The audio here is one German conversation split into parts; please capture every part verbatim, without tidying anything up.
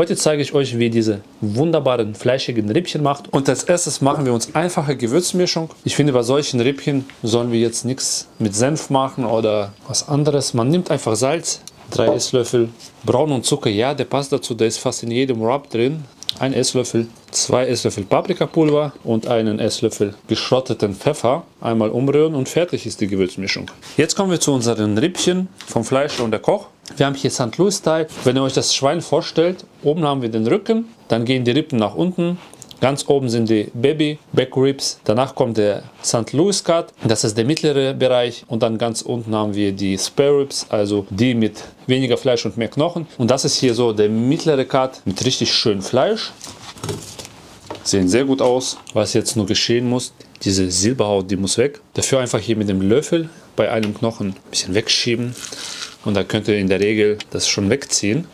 Heute zeige ich euch, wie ihr diese wunderbaren fleischigen Rippchen macht. Und als erstes machen wir uns einfache Gewürzmischung. Ich finde, bei solchen Rippchen sollen wir jetzt nichts mit Senf machen oder was anderes. Man nimmt einfach Salz, drei Esslöffel, Braun und Zucker, ja, der passt dazu, der ist fast in jedem Wrap drin. Ein Esslöffel, zwei Esslöffel Paprikapulver und einen Esslöffel geschrotteten Pfeffer. Einmal umrühren und fertig ist die Gewürzmischung. Jetzt kommen wir zu unseren Rippchen vom Fleischer und der Koch. Wir haben hier Sankt Louis Style. Wenn ihr euch das Schwein vorstellt, oben haben wir den Rücken, dann gehen die Rippen nach unten. Ganz oben sind die Baby Back Ribs, danach kommt der Sankt Louis Cut, das ist der mittlere Bereich, und dann ganz unten haben wir die Spare Ribs, also die mit weniger Fleisch und mehr Knochen, und das ist hier so der mittlere Cut mit richtig schön Fleisch. Sehen sehr gut aus. Was jetzt nur geschehen muss, diese Silberhaut, die muss weg. Dafür einfach hier mit dem Löffel bei einem Knochen ein bisschen wegschieben und dann könnt ihr in der Regel das schon wegziehen.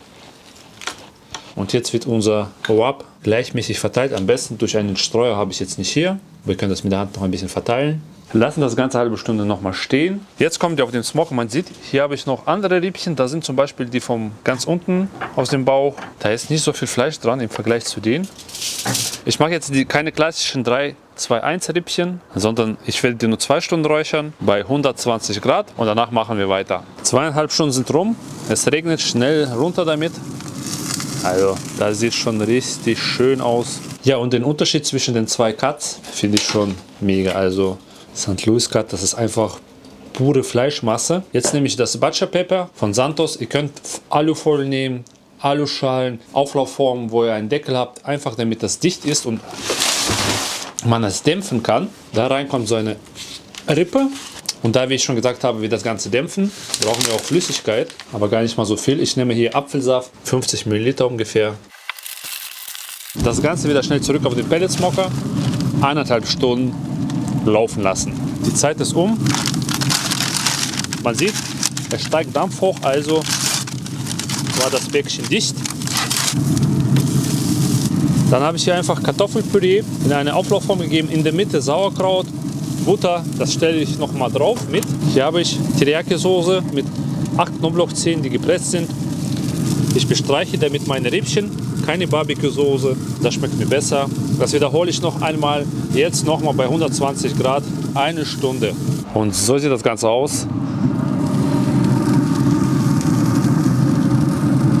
Und jetzt wird unser O A P gleichmäßig verteilt, am besten durch einen Streuer, habe ich jetzt nicht hier. Wir können das mit der Hand noch ein bisschen verteilen. Lassen das Ganze eine halbe Stunde nochmal stehen. Jetzt kommen wir auf den Smoker. Man sieht, hier habe ich noch andere Rippchen. Da sind zum Beispiel die vom ganz unten aus dem Bauch. Da ist nicht so viel Fleisch dran im Vergleich zu denen. Ich mache jetzt die, keine klassischen drei zwei eins Rippchen, sondern ich werde die nur zwei Stunden räuchern bei hundertzwanzig Grad und danach machen wir weiter. Zweieinhalb Stunden sind rum. Es regnet, schnell runter damit. Also, das sieht schon richtig schön aus. Ja, und den Unterschied zwischen den zwei Cuts finde ich schon mega. Also, Sankt Louis Cut, das ist einfach pure Fleischmasse. Jetzt nehme ich das Butcher Pepper von Santos. Ihr könnt Alufolie nehmen, Aluschalen, Auflaufformen, wo ihr einen Deckel habt. Einfach damit das dicht ist und man es dämpfen kann. Da rein kommt so eine Rippe. Und da, wie ich schon gesagt habe, wir das Ganze dämpfen, brauchen wir auch Flüssigkeit, aber gar nicht mal so viel. Ich nehme hier Apfelsaft, fünfzig Milliliter ungefähr. Das Ganze wieder schnell zurück auf den Pelletsmocker, eineinhalb Stunden laufen lassen. Die Zeit ist um. Man sieht, es steigt Dampf hoch, also war das Bäckchen dicht. Dann habe ich hier einfach Kartoffelpüree in eine Auflaufform gegeben, in der Mitte Sauerkraut. Butter, das stelle ich noch mal drauf mit. Hier habe ich Teriyaki-Soße mit acht Knoblauchzehen, die gepresst sind. Ich bestreiche damit meine Rippchen, keine Barbecue-Soße, das schmeckt mir besser. Das wiederhole ich noch einmal, jetzt noch mal bei hundertzwanzig Grad, eine Stunde. Und so sieht das Ganze aus.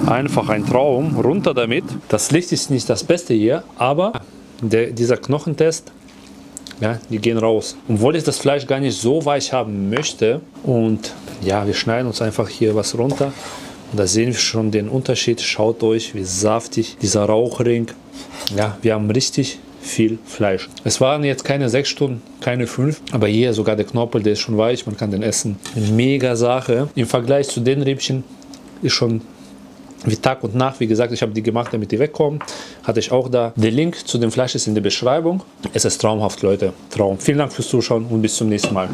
Einfach ein Traum, runter damit. Das Licht ist nicht das Beste hier, aber der, dieser Knochentest, ja, die gehen raus. Obwohl ich das Fleisch gar nicht so weich haben möchte. Und ja, wir schneiden uns einfach hier was runter. Und da sehen wir schon den Unterschied. Schaut euch, wie saftig dieser Rauchring. Ja, wir haben richtig viel Fleisch. Es waren jetzt keine sechs Stunden, keine fünf. Aber hier sogar der Knorpel, der ist schon weich. Man kann den essen. Mega Sache. Im Vergleich zu den Rippchen ist schon wie Tag und Nacht, wie gesagt, ich habe die gemacht, damit die wegkommen. Hatte ich auch da. Der Link zu dem Fleisch ist in der Beschreibung. Es ist traumhaft, Leute. Traum. Vielen Dank fürs Zuschauen und bis zum nächsten Mal.